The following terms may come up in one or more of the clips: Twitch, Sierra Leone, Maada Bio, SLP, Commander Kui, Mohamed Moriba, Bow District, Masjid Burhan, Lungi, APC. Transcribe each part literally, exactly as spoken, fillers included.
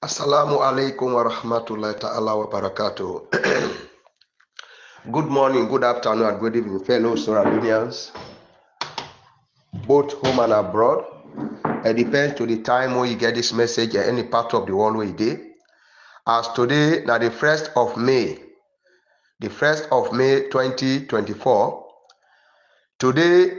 Assalamu alaikum wa rahmatullahi ta'ala wa barakatuh. Good morning, good afternoon, and good evening, fellow Sierra Leoneans, both home and abroad. It depends to the time when you get this message at any part of the world where you did. As today, now the first of May, the first of May twenty twenty-four. Today,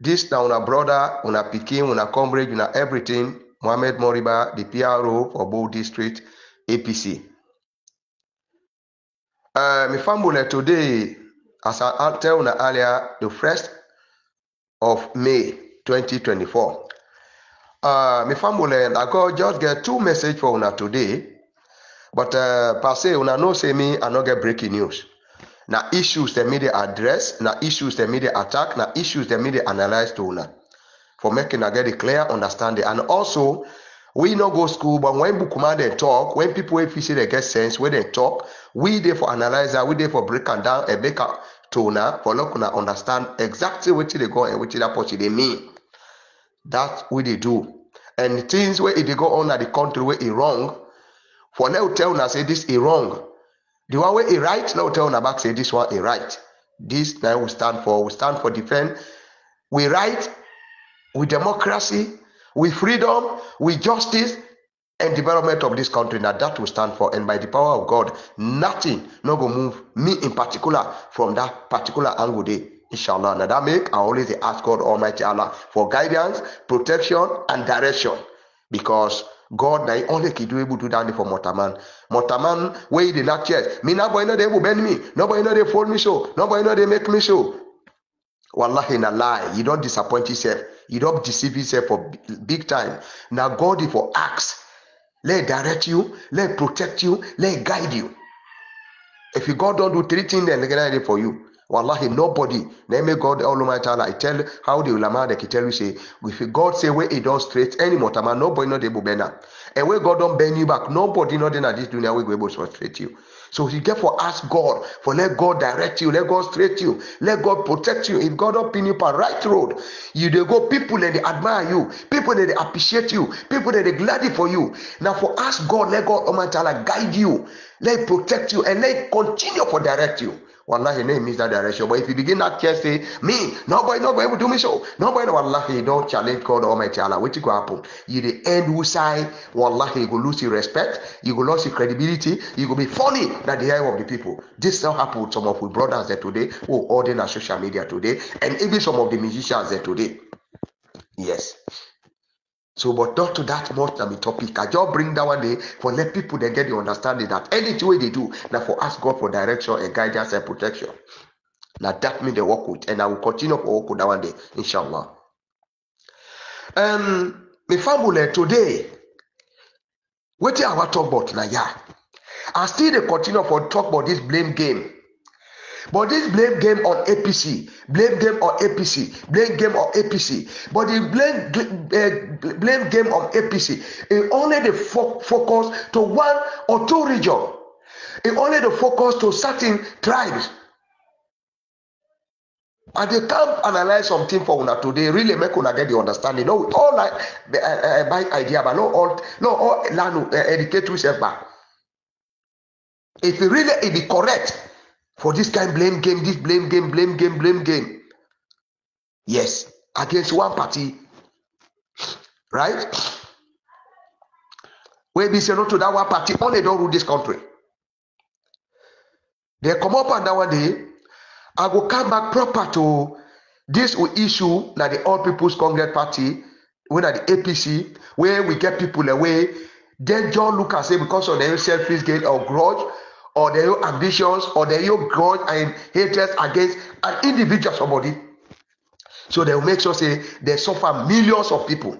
this now una brother, una Peking, una comrade, una everything, Mohamed Moriba, the P R O for Bow District, A P C. Uh, my family today, as I told you earlier, the first of May twenty twenty-four. Uh, my family, I got just get two messages for una today, but uh, per se, una no say me, I no get breaking news. Now issues the media address, now issues the media attack, now issues the media analyze to una for making I get a clear understanding. And also, we no go school, but when book man they talk, when people with P C they get sense, when they talk, we there for analyze that, we there for break and down and make up to now for look now understand exactly what they go and what that party they mean. That's what they do. And things where if they go on at the country where it wrong, for now tell now say this is wrong. The one way it right, now tell now back say this one is right. This now we stand for, we stand for defend. We right with democracy, with freedom, with justice, and development of this country. Now that will stand for, and by the power of God, nothing no go move me in particular from that particular angle day. Inshallah. Now that make I always ask God Almighty Allah for guidance, protection, and direction, because God now only can do able to do that for Motaman. Motaman where the not church. Me nobody know they will bend me. Nobody know they fold me so. Nobody know they make me so. Wallahi na lie. You don't disappoint yourself. You don't deceive yourself for big time. Now God if for acts, let direct you, let protect you, let guide you. If you God don't do three things, then they can do it for you. Wallahi, nobody. Then may God Almighty Allah. I tell how the ulama they can tell you say, if God say where he don't straight any more time, nobody not able to. And where God don't bend you back, nobody not in this dunya will be able to frustrate you. So you get for ask God, for let God direct you, let God straight you, let God protect you. If God don't pin you on right road, you they go people that they admire you, people that they appreciate you, people that they glad for you. Now for ask God, let God Almighty Allah guide you, let protect you, and let continue for direct you. Wallahi, name is that direction. But if you begin that case, say, me, nobody, nobody will do me so. Nobody, wallahi, don't challenge God Almighty Allah. What you go happen? You the end who side, wallahi, you go lose your respect, you go lose your credibility, you go be funny that the eye of the people. This now happened with some of our brothers there today, who ordained our social media today, and even some of the musicians there today. Yes. So, but not to that much of the topic. I just bring that one day for let people they get the understanding that anything way they do, now for ask God for direction and guidance and protection. Now that means they work with, and I will continue to work with that one day, inshallah. Um, my family today, what do I want to talk about now? Yeah, I still they continue for talk about this blame game. But this blame game on A P C, blame game on A P C, blame game on A P C. But the blame uh, blame game on A P C, it only the fo focus to one or two regions. It only the focus to certain tribes. And they can't analyze something for una today. Really make una get the understanding. No, all like uh, uh, by idea, but no all no all learn uh, educate yourself back. If it really it be correct. For this kind of blame game, this blame game, blame game, blame game. Yes, against one party. Right? When we say no to that one party, only don't rule this country. They come up on that one day, I will come back proper to this issue that the All People's Congress Party, when at the A P C, where we get people away, then John Lucas say because of their selfish gain or grudge, or their own ambitions, or their own grudge and hatred against an individual somebody. So they will make sure say they suffer millions of people.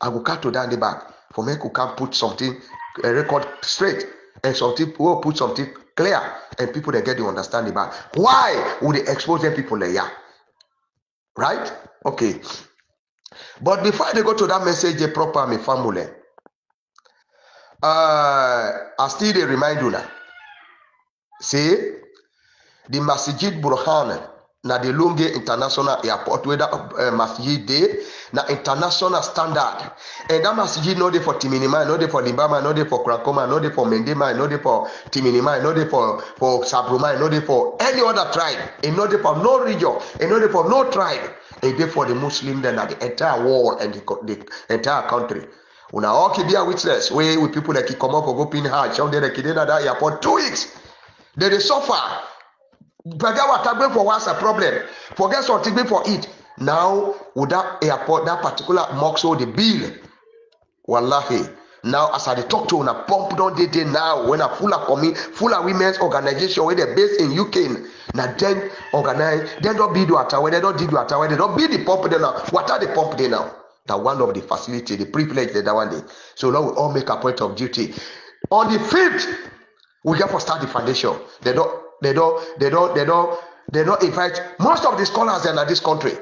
I will cut to down the back for me who can put something a record straight and something will put something clear and people they get the understanding back. Why would they expose them people like yeah? Right? Okay. But before they go to that message, they proper me family. Uh, I still they remind you now. See, the Masjid Burhan na the Lungi International Airport where that uh, masjid dey, na international standard. And that masjid no dey for Timinima, no dey for Limbama, no dey for Krankoma, no dey for Mendema, no dey for Timinima, no dey for for Sabruma, no dey for any other tribe, and no dey for no region, and no dey for no tribe. And dey for the Muslim, then at the entire world and the, the entire country. Una all be a witness. We with people that come up or go pin hard, shout they kid at that airport two weeks. They dey suffer. Bagawa tagbin for what's a problem. Forget something for it. Now, with that airport, that particular moxo, the bill, wallahi. Now, as I talk to, when I pump down the day now, when I full of coming, full of women's organization, where they're based in U K, now then organize, they don't be the water, when they don't dig water, when they don't be the pump there now. What are the pump there now? That one of the facility, the privilege that one day. So now we all make a point of duty. On the fifth, we have to start the foundation. They don't. They don't, they don't, they don't, they don't invite most of the scholars in this country.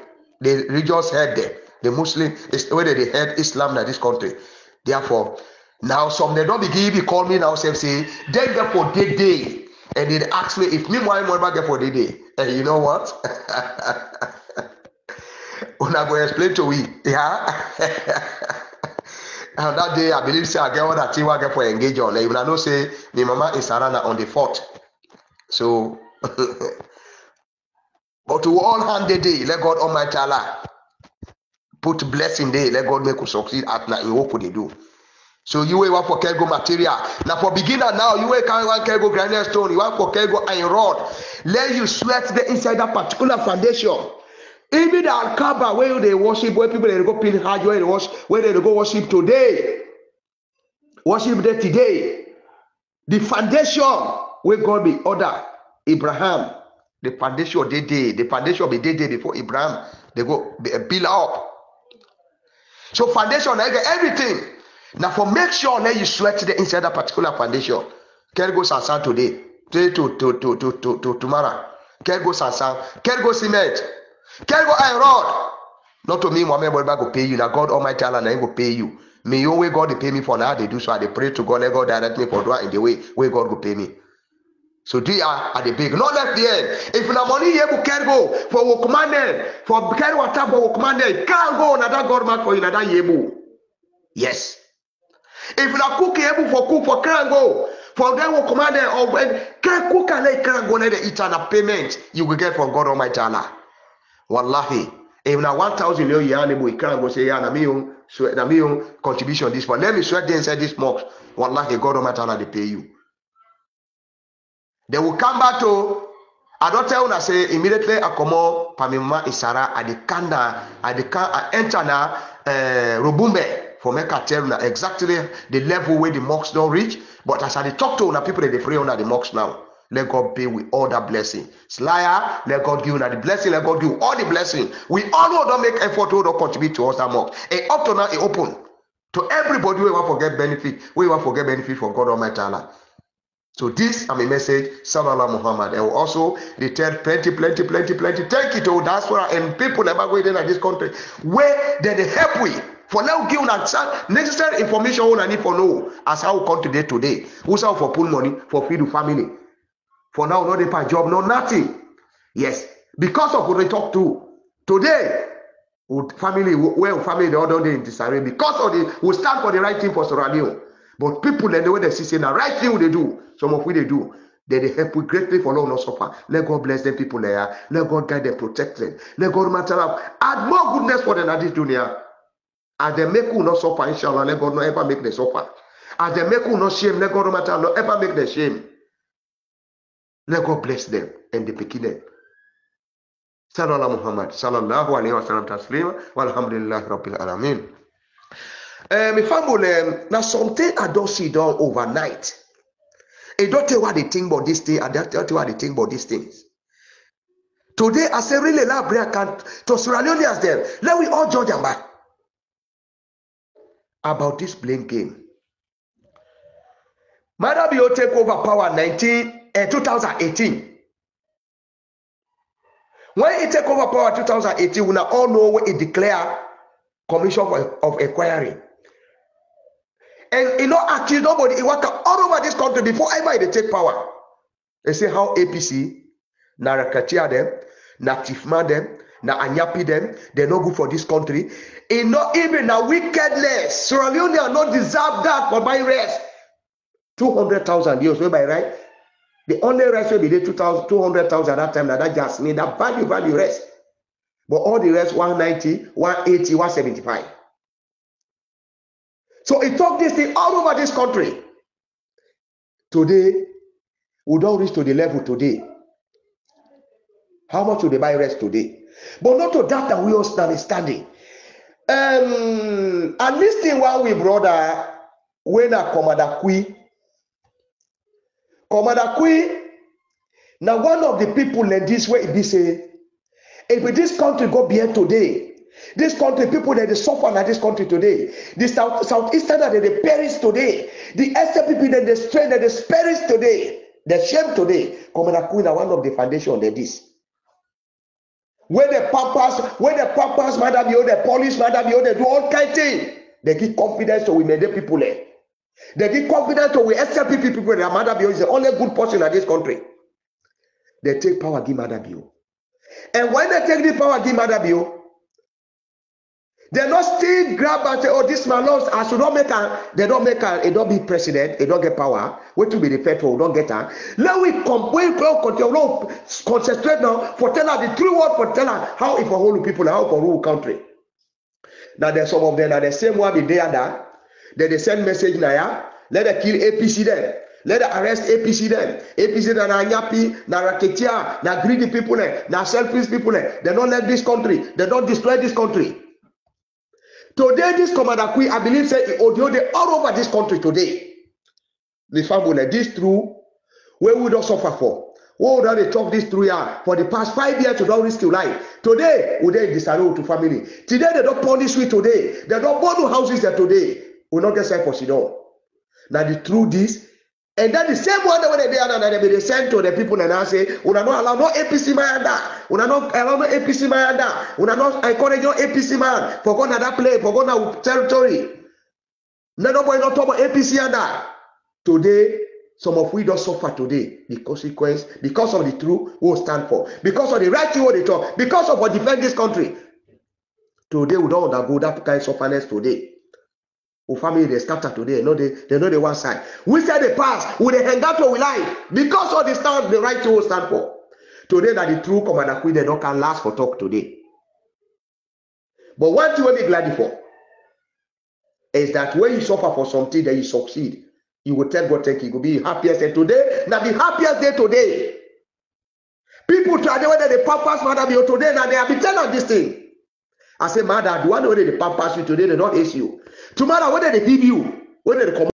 The religious head there, the Muslim is whether they head Islam in this country. Therefore, now some they don't begin to call me now, say, say, they get for the day. And they ask me if me why Moriba get for the day. And you know what? When I go explain to we, yeah. And that day I believe say I get what I think I get for engage on. Even I know say my mama is Sarana on the fourth. So, but to all hand the day, let God Almighty Allah put blessing there, let God make us succeed at night in what could they do. So, you want for Kelgo material. Now, for beginner, now you can't want Kelgo grinding stone, you want for Kelgo iron rod. Let you sweat the inside that particular foundation. Even the Al-Kaaba where they worship, where people they go pin hajj, where they worship, where they go worship today. Worship there today. The foundation. Where God be order Abraham, the foundation they did, the foundation be they did before Abraham, they go build up. So foundation, like everything. Now for make sure that you sweat the inside that particular foundation. Can go sansan today, today to to to to to, to tomorrow. Can go sansan, can go cement, can go iron rod. Not to me, Mohamed Moriba go pay you. Now God Almighty Allah na him go pay you. Me your way God they pay me for now they do so. I they pray to God, let God direct me for doing in the way where God go pay me. So they are at the big, not left the end. If na money here we can go for we commander, for carry water for we commander, can go another government for another yebu. Yes. If na cook yebu for cook for can go for them we commander or can cook and they can go another eternal payment you will get from God Almighty Allah. Wallahi. If na one thousand year yebu can go say yeah na me own sweat na me own contribution this one. Let me sweat there inside this mosque. Wallahi, God Almighty Allah they pay you. They will come back to, I don't tell you, say, immediately I come out, Pamima Isara, I can enter now, Rubumbe, for me to tell you exactly the level where the mocks don't reach. But as I talk to you, people that they pray on the mocks now, let God be with all that blessing. Slayer, let God give you the blessing, let God give you all the blessing. We all don't make effort to contribute to us that mock. And up to now, it open. To everybody, we will forget benefit. We will forget benefit for God Almighty Allah. So this I'm a message, Sallallahu Muhammad. I will also return plenty, plenty, plenty, plenty. Thank you to diaspora and people that are going in this country. Where they, they help we for now give necessary information on I need for now as how we come today today. We sell for pool money for feed the family. For now, not a job, no nothing. Yes, because of what we talk to today. With family, where family the other day in disarray because of the we stand for the right thing for Sierra Leone. But people and the way they see saying the right thing they do, some of what they do, they, they help with greatly for long not suffer. Let God bless them people there. Let God guide them, protect them. Let God matter up. Add more goodness for them at this dunya. And they make who not suffer, inshallah. Let God not ever make them suffer. And they make who not shame, let God matter not ever make them shame. Let God bless them and they pick them. Sallallahu Muhammad. Sallallahu alayhi wa sallam taslim. Walhamdulillahi rabbil alameen. Um, if I'm um, now something I don't see done overnight. I don't tell what they think about this thing. I don't tell what they think about these things. Today, I say really la prayer can't to Sierra Leoneans them. Let we all judge them back about this blame game. Maada Bio take over power nineteen and uh, twenty eighteen. When he take over power twenty eighteen, we now all know what he declare commission of, of inquiry. And you know, actually, nobody it work all over this country before ever they take power. They say how A P C, Narakatia them, na Tifma them, na Anyapi them, they're not good for this country. In not even a wickedness, Sierra Leone are not deserve that for my rest. two hundred thousand years, by right? The only rest will be the two hundred thousand that time that that just need that value, value rest. But all the rest, one ninety, one eighty, one seventy-five. So it took this thing all over this country. Today, we don't reach to the level today. How much will they buy rest today? But not to that that we all stand standing. Um, and listen while we brother, when a Commander Kui, Commander Kui, now one of the people in this way, they say, if this country go beyond today, this country, people that they suffer in this country today, the South, Southeastern that they perish today, the S L P that they strain that they perish today, the shame today, Commander Kui, now one of the foundation that this. Where the papas, where the papas, Maada Bio, the police, Maada Bio, they do all kind of thing. They give confidence to we made the people there. They give confidence to we S L P people that Maada Bio is the only good person in this country. They take power, give Maada Bio. And when they take the power, give Maada Bio, they not still grab and say, oh, this man lost. I should not make a, they don't make a, it don't be president, it don't get power. Wait to be the federal, don't get her. Let we complain, concentrate now for tell her the true word, for tell her how if a whole people, how for whole country. Now there's some of them are the same one with they and that. Then they send message now, yeah? Let them kill A P C then. Let them arrest A P C then. A P C that are yappy, na racketeer, na greedy people, na selfish people. They don't let this country. They don't destroy this country. Today, this Commander Kui, I believe, said, all over this country today. The family, this true, where we don't suffer for. What would they talk this through here? For the past five years, you don't risk your life. Today, we don't disallow to family. Today, they don't punish we today. They don't burn the houses that today. We don't get sent for Sidon. Now, the truth is, and then the same one that they are, they be sent to the people and I say, we are not allow no A P C man that. We are not allow no A P C man that. We are not encourage no A P C man for going to that place, for going to territory. Nobody not talk about A P C and that. Today, some of we don't suffer today the consequence because of the truth we stand for, because of the right thing we talk, because of what defend this country. Today we don't undergo that kind of suffering today. Our family they scatter today, no they they know the one side. We said the past, we they hang out to we lie because of the stand the right to stand for. Today that the true Commander Kui they don't can last for talk today. But one thing we be glad for is that when you suffer for something that you succeed, you will tell God thank you. It will be the happiest day today. Now the happiest day today. People try to whether the papas Maada Bio today now they have been telling this thing. I say, Maada, do I know whether they pamper you today? They don't ace you. Tomorrow, whether they give you, whether they come.